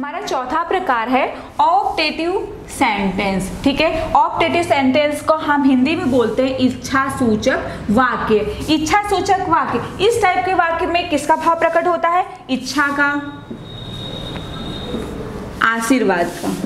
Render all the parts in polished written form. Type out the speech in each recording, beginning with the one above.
हमारा चौथा प्रकार है ऑप्टेटिव सेंटेंस। ठीक है, ऑप्टेटिव सेंटेंस को हम हिंदी में बोलते हैं इच्छा सूचक वाक्य। इच्छा सूचक वाक्य, इस टाइप के वाक्य में किसका भाव प्रकट होता है? इच्छा का, आशीर्वाद का।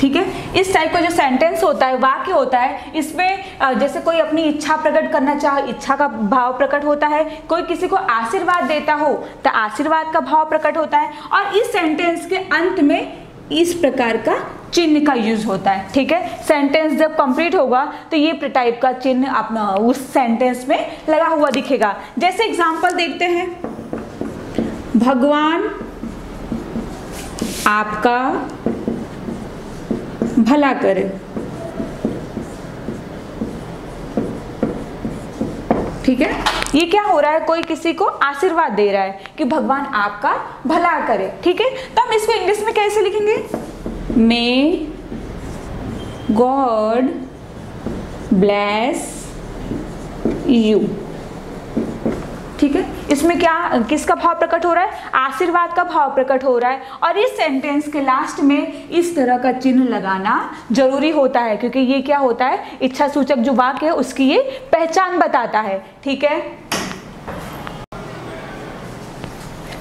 ठीक है, इस टाइप का जो सेंटेंस होता है, वाक्य होता है, इसमें जैसे कोई अपनी इच्छा प्रकट करना चाहे, इच्छा का भाव प्रकट होता है। कोई किसी को आशीर्वाद देता हो तो आशीर्वाद का भाव प्रकट होता है। और इस सेंटेंस के अंत में इस प्रकार का चिन्ह का यूज होता है। ठीक है, सेंटेंस जब कंप्लीट होगा तो ये टाइप का चिन्ह अपना उस सेंटेंस में लगा हुआ दिखेगा। जैसे एग्जाम्पल देखते हैं, भगवान आपका भला करे। ठीक है, ये क्या हो रहा है? कोई किसी को आशीर्वाद दे रहा है कि भगवान आपका भला करे। ठीक है, तो हम इसको इंग्लिश में कैसे लिखेंगे? May God bless you. ठीक है, इसमें क्या किसका भाव प्रकट हो रहा है? आशीर्वाद का भाव प्रकट हो रहा है। और इस सेंटेंस के लास्ट में इस तरह का चिन्ह लगाना जरूरी होता है, क्योंकि ये क्या होता है, इच्छा सूचक जो वाक्य है उसकी ये पहचान बताता है। ठीक है,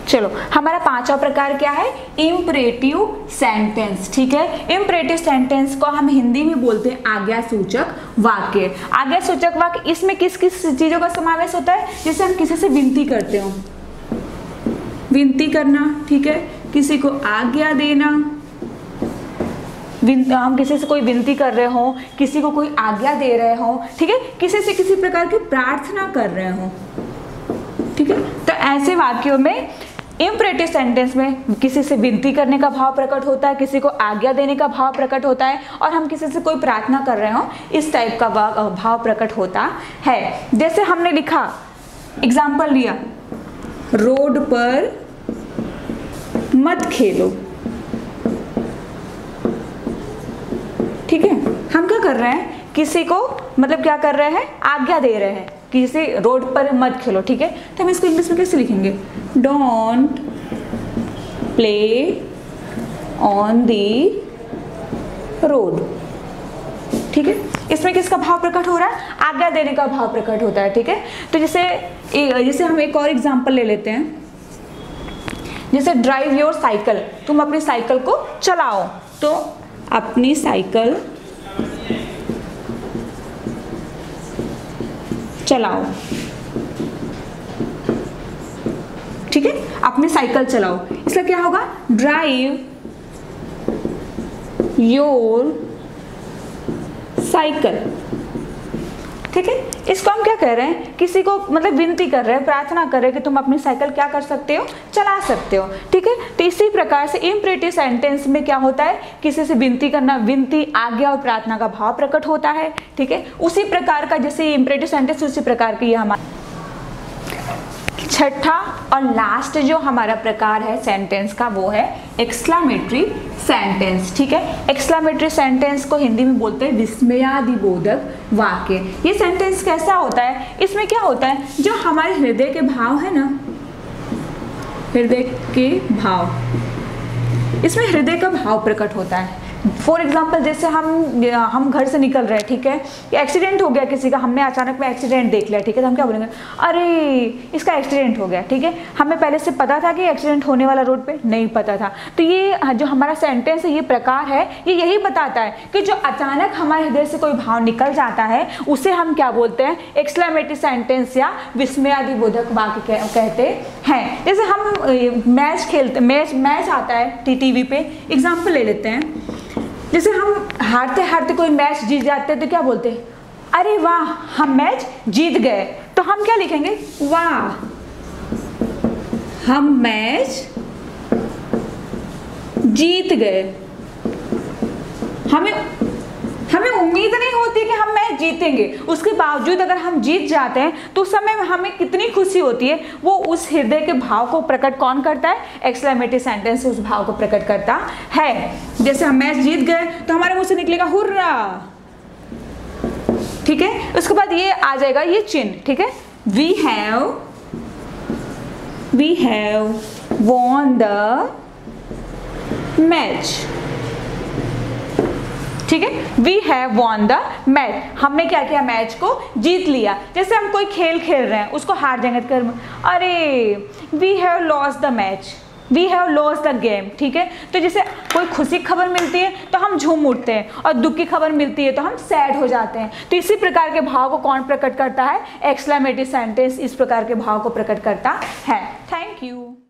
चलो हमारा पांचवा प्रकार क्या है? Imperative sentence. ठीक है, इंपरेटिव सेंटेंस को हम हिंदी में बोलते हैं आज्ञा सूचक वाक्य। आज्ञा सूचक वाक्य, इसमें किस किस चीजों का समावेश होता है? जैसे हम किसी से विनती करते हो, विनती करना। ठीक है, किसी को आज्ञा देना, हम किसी से कोई विनती कर रहे हों, किसी को कोई आज्ञा दे रहे हों। ठीक है, किसी से किसी प्रकार की प्रार्थना कर रहे हों। ठीक है, तो ऐसे वाक्यों में इंपरेटिव सेंटेंस में किसी से विनती करने का भाव प्रकट होता है, किसी को आज्ञा देने का भाव प्रकट होता है, और हम किसी से कोई प्रार्थना कर रहे हो, इस टाइप का भाव प्रकट होता है। जैसे हमने लिखा, एग्जाम्पल लिया, रोड पर मत खेलो। ठीक है, हम क्या कर रहे हैं? किसी को मतलब क्या कर रहे हैं? आज्ञा दे रहे हैं कि इसे रोड पर मत खेलो। ठीक है, तो हम इसको इंग्लिश में कैसे लिखेंगे? Don't play on the road. ठीक है, इसमें किसका भाव प्रकट हो रहा है? आज्ञा देने का भाव प्रकट होता है। ठीक है, तो जैसे हम एक और एग्जांपल ले लेते हैं, जैसे ड्राइव योर साइकिल, तुम अपनी साइकिल को चलाओ। तो अपनी साइकिल चलाओ। ठीक है, अपनी साइकिल चलाओ, इसका क्या होगा? Drive your cycle. ठीक है, इसको हम क्या कह रहे हैं? किसी को मतलब विनती कर रहे हैं, प्रार्थना कर रहे हैं कि तुम अपनी साइकिल क्या कर सकते हो? चला सकते हो। ठीक है, तो इसी प्रकार से इंपरेटिव सेंटेंस में क्या होता है? किसी से विनती करना, विनती, आज्ञा और प्रार्थना का भाव प्रकट होता है। ठीक है, उसी प्रकार का जैसे इंपरेटिव सेंटेंस, उसी प्रकार की ये हमारा छठा और लास्ट जो हमारा प्रकार है सेंटेंस का, वो है एक्सक्लेमेटरी सेंटेंस। ठीक है, एक्सक्लेमेटरी सेंटेंस को हिंदी में बोलते हैं विस्मयादिबोधक वाक्य। ये सेंटेंस कैसा होता है? इसमें क्या होता है? जो हमारे हृदय के भाव है ना, हृदय के भाव, इसमें हृदय का भाव प्रकट होता है। फॉर एग्जाम्पल, जैसे हम घर से निकल रहे हैं। ठीक है, एक्सीडेंट हो गया किसी का, हमने अचानक में एक्सीडेंट देख लिया। ठीक है, तो हम क्या बोलेंगे? अरे इसका एक्सीडेंट हो गया। ठीक है, हमें पहले से पता था कि एक्सीडेंट होने वाला, रोड पे नहीं पता था। तो ये जो हमारा सेंटेंस है, ये प्रकार है, ये यही बताता है कि जो अचानक हमारे हृदय से कोई भाव निकल जाता है उसे हम क्या बोलते हैं? एक्सक्लेमेटरी सेंटेंस या विस्मयादिबोधक वाक्य कहते हैं। जैसे हम मैच खेलते, मैच आता है टीवी पे, एग्जाम्पल ले लेते हैं, जैसे हम हारते हारते कोई मैच जीत जाते हैं तो क्या बोलते हैं? अरे वाह, हम मैच जीत गए। तो हम क्या लिखेंगे? वाह, हम मैच जीत गए। हमें उम्मीद नहीं होती कि हम मैच जीतेंगे, उसके बावजूद अगर हम जीत जाते हैं तो उस समय हमें कितनी खुशी होती है। वो उस हृदय के भाव को प्रकट कौन करता है? एक्सक्लेमेटरी सेंटेंस उस भाव को प्रकट करता है। जैसे हम मैच जीत गए तो हमारे मुंह से निकलेगा हुर्रा। ठीक है, उसके बाद ये आ जाएगा ये चिन्ह। ठीक है, we have we have won the match. ठीक है, we have won the match, हमने क्या किया, मैच को जीत लिया। जैसे हम कोई खेल खेल रहे हैं, उसको हार जाएंगे तो अरे we have loss the match, we have loss the game. ठीक है, तो जैसे कोई खुशी खबर मिलती है तो हम झूम उठते हैं, और दुख की खबर मिलती है तो हम सैड हो जाते हैं। तो इसी प्रकार के भाव को कौन प्रकट करता है, एक्सक्लेमेटिव सेंटेंस इस प्रकार के भाव को प्रकट करता है। Thank you.